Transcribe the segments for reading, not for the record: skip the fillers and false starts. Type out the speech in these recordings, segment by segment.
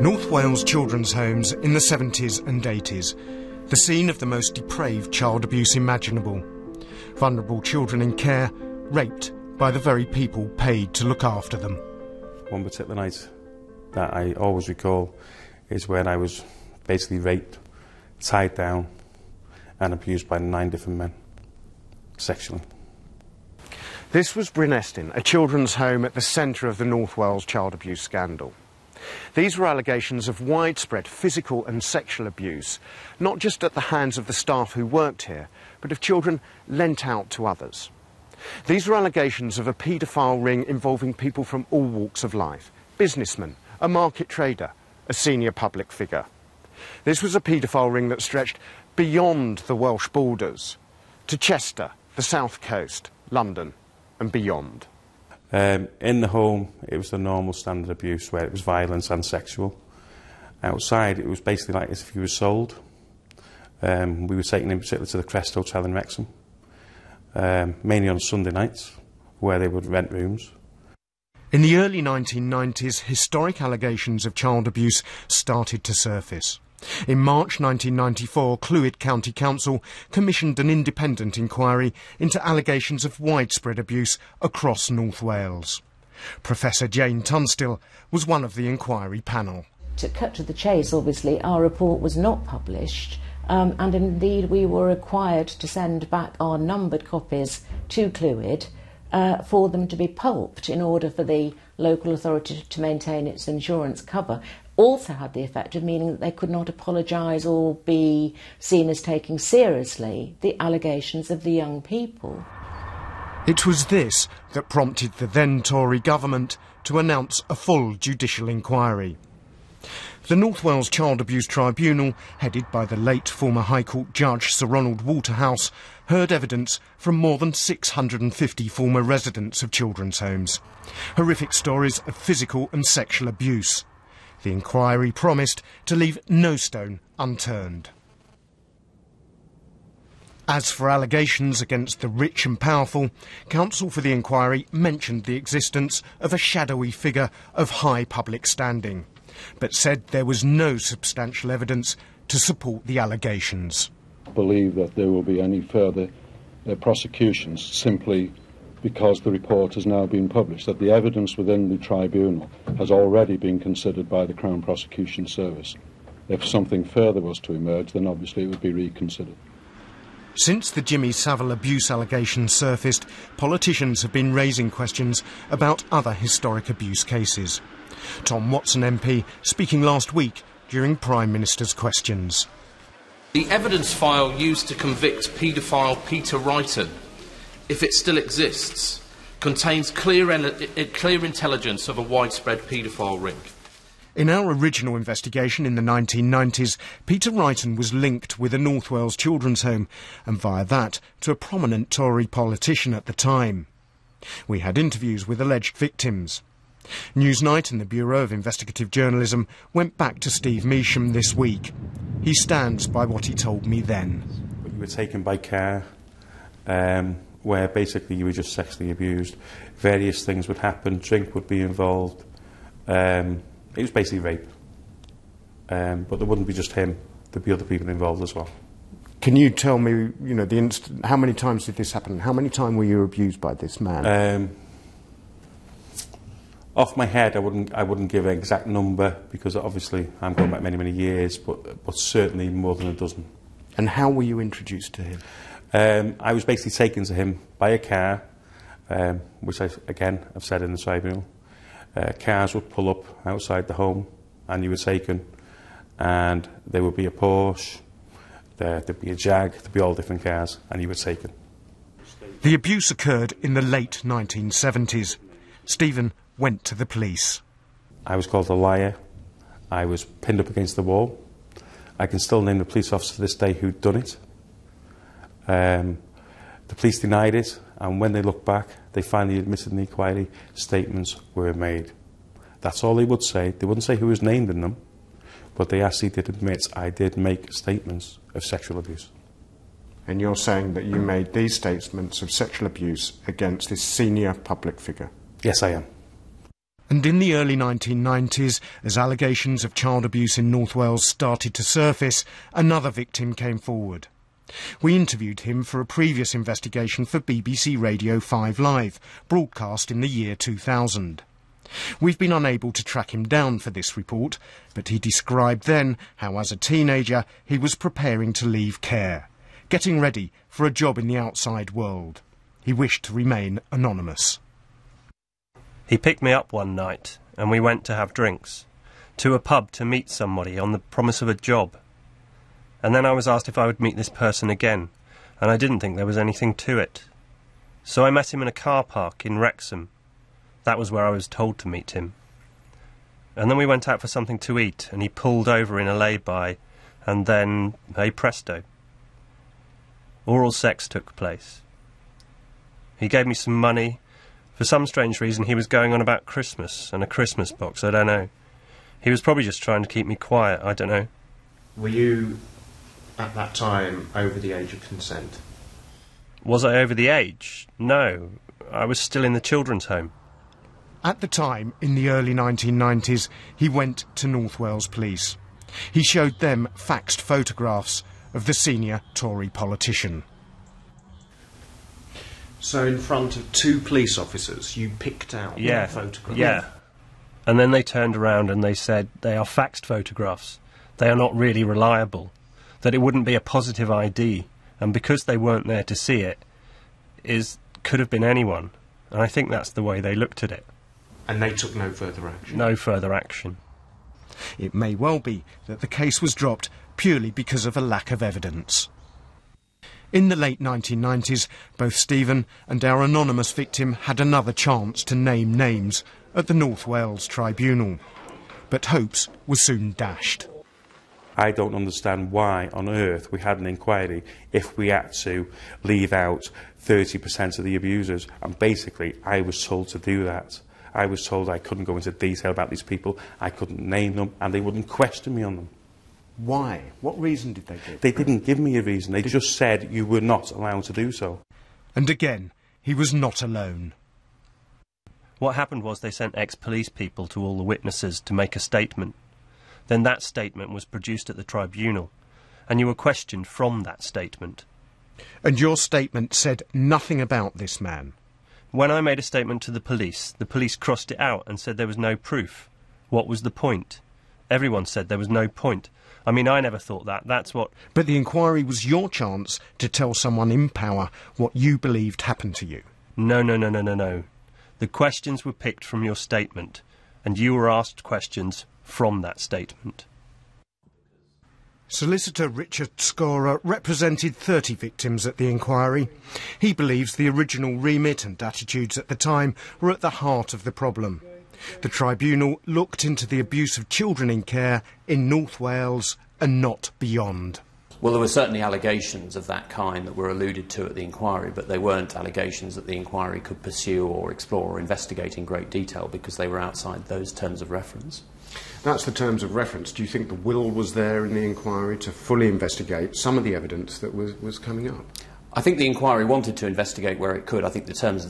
North Wales children's homes in the 70s and 80s, the scene of the most depraved child abuse imaginable. Vulnerable children in care, raped by the very people paid to look after them. One particular night that I always recall is when I was basically raped, tied down and abused by 9 different men, sexually. This was Bryn Estyn, a children's home at the centre of the North Wales child abuse scandal. These were allegations of widespread physical and sexual abuse, not just at the hands of the staff who worked here, but of children lent out to others. These were allegations of a paedophile ring involving people from all walks of life, businessmen, a market trader, a senior public figure. This was a paedophile ring that stretched beyond the Welsh borders, to Chester, the South Coast, London and beyond. In the home, it was the normal standard abuse where it was violence and sexual. Outside, it was basically like as if you were sold. We were taken in particular to the Crest Hotel in Wrexham, mainly on Sunday nights, where they would rent rooms. In the early 1990s, historic allegations of child abuse started to surface. In March 1994, Clwyd County Council commissioned an independent inquiry into allegations of widespread abuse across North Wales. Professor Jane Tunstill was one of the inquiry panel. To cut to the chase, obviously, our report was not published, and indeed we were required to send back our numbered copies to Clwyd for them to be pulped in order for the local authority to maintain its insurance cover. Also had the effect of meaning that they could not apologise or be seen as taking seriously the allegations of the young people. It was this that prompted the then Tory government to announce a full judicial inquiry. The North Wales Child Abuse Tribunal, headed by the late former High Court Judge Sir Ronald Waterhouse, heard evidence from more than 650 former residents of children's homes. Horrific stories of physical and sexual abuse. The inquiry promised to leave no stone unturned. As for allegations against the rich and powerful, counsel for the inquiry mentioned the existence of a shadowy figure of high public standing, but said there was no substantial evidence to support the allegations. I believe that there will be any further prosecutions simply because the report has now been published, that the evidence within the tribunal has already been considered by the Crown Prosecution Service. If something further was to emerge, then obviously it would be reconsidered. Since the Jimmy Savile abuse allegations surfaced, politicians have been raising questions about other historic abuse cases. Tom Watson MP speaking last week during Prime Minister's questions. The evidence file used to convict paedophile Peter Wrighton, if it still exists, contains clear intelligence of a widespread paedophile ring. In our original investigation in the 1990s, Peter Wrighton was linked with a North Wales children's home and via that to a prominent Tory politician at the time. We had interviews with alleged victims. Newsnight and the Bureau of Investigative Journalism went back to Steve Meacham this week. He stands by what he told me then. You were taken by care, where basically you were just sexually abused. Various things would happen, drink would be involved. It was basically rape. But there wouldn't be just him, there'd be other people involved as well. Can you tell me, you know, how many times did this happen? How many times were you abused by this man? Off my head, I wouldn't give an exact number, because obviously I'm going back many, many years, but certainly more than a dozen. And how were you introduced to him? I was basically taken to him by a car, which I've said in the tribunal. Cars would pull up outside the home and you were taken, and there would be a Porsche, there'd be a Jag, there'd be all different cars, and you were taken. The abuse occurred in the late 1970s. Stephen went to the police. I was called a liar. I was pinned up against the wall. I can still name the police officer to this day who'd done it. The police denied it, and when they looked back, they finally admitted in the inquiry statements were made. That's all they would say. They wouldn't say who was named in them, but they actually did admit I did make statements of sexual abuse. And you're saying that you made these statements of sexual abuse against this senior public figure? Yes, I am. And in the early 1990s, as allegations of child abuse in North Wales started to surface, another victim came forward. We interviewed him for a previous investigation for BBC Radio 5 Live, broadcast in the year 2000. We've been unable to track him down for this report, but he described then how, as a teenager, he was preparing to leave care, getting ready for a job in the outside world. He wished to remain anonymous. He picked me up one night and we went to have drinks, to a pub to meet somebody on the promise of a job. And then I was asked if I would meet this person again, and I didn't think there was anything to it. So I met him in a car park in Wrexham. That was where I was told to meet him. And then we went out for something to eat, and he pulled over in a lay-by, and then, hey presto, oral sex took place. He gave me some money. For some strange reason, he was going on about Christmas and a Christmas box, I don't know. He was probably just trying to keep me quiet, I don't know. Were you, at that time, over the age of consent? Was I over the age? No. I was still in the children's home. At the time, in the early 1990s, he went to North Wales Police. He showed them faxed photographs of the senior Tory politician. So in front of two police officers, you picked out the photograph? Yeah. And then they turned around and they said they are faxed photographs. They are not really reliable. That it wouldn't be a positive ID. And because they weren't there to see it, could have been anyone. And I think that's the way they looked at it. And they took no further action? No further action. It may well be that the case was dropped purely because of a lack of evidence. In the late 1990s, both Stephen and our anonymous victim had another chance to name names at the North Wales Tribunal. But hopes were soon dashed. I don't understand why on earth we had an inquiry if we had to leave out 30% of the abusers. And basically, I was told to do that. I was told I couldn't go into detail about these people, I couldn't name them, and they wouldn't question me on them. Why? What reason did they give? They didn't give me a reason. They just said you were not allowed to do so. And again, he was not alone. What happened was they sent ex-police people to all the witnesses to make a statement. Then that statement was produced at the tribunal, and you were questioned from that statement. And your statement said nothing about this man? When I made a statement to the police crossed it out and said there was no proof. What was the point? Everyone said there was no point. I mean, I never thought that. That's what... But the inquiry was your chance to tell someone in power what you believed happened to you. No. The questions were picked from your statement, and you were asked questions from that statement. Solicitor Richard Scorer represented 30 victims at the inquiry. He believes the original remit and attitudes at the time were at the heart of the problem. The tribunal looked into the abuse of children in care in North Wales and not beyond. Well, there were certainly allegations of that kind that were alluded to at the inquiry, but they weren't allegations that the inquiry could pursue or explore or investigate in great detail because they were outside those terms of reference. That's the terms of reference. Do you think the will was there in the inquiry to fully investigate some of the evidence that was coming up? I think the inquiry wanted to investigate where it could. I think the terms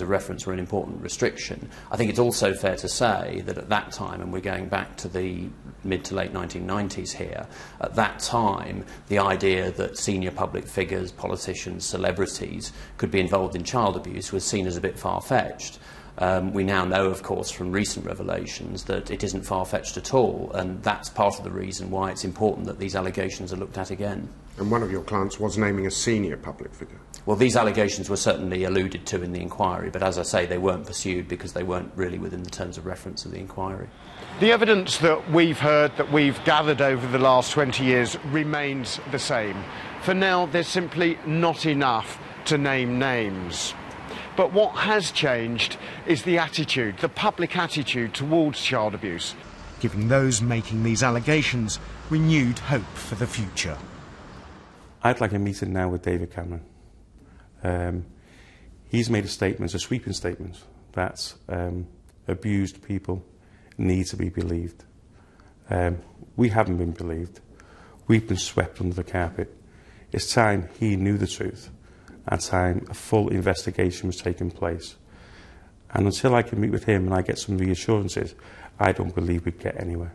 of reference were an important restriction. I think it's also fair to say that at that time, and we're going back to the mid to late 1990s here, at that time the idea that senior public figures, politicians, celebrities could be involved in child abuse was seen as a bit far-fetched. We now know, of course, from recent revelations that it isn't far-fetched at all, and that's part of the reason why it's important that these allegations are looked at again. And one of your clients was naming a senior public figure. Well, these allegations were certainly alluded to in the inquiry, but as I say, they weren't pursued because they weren't really within the terms of reference of the inquiry. The evidence that we've heard, that we've gathered over the last 20 years, remains the same. For now, there's simply not enough to name names. But what has changed is the attitude, the public attitude towards child abuse, giving those making these allegations renewed hope for the future. I'd like a meeting now with David Cameron. He's made a statement, a sweeping statement, that abused people need to be believed. We haven't been believed. We've been swept under the carpet. It's time he knew the truth. At the time, a full investigation was taking place. And until I can meet with him and I get some reassurances, I don't believe we'd get anywhere.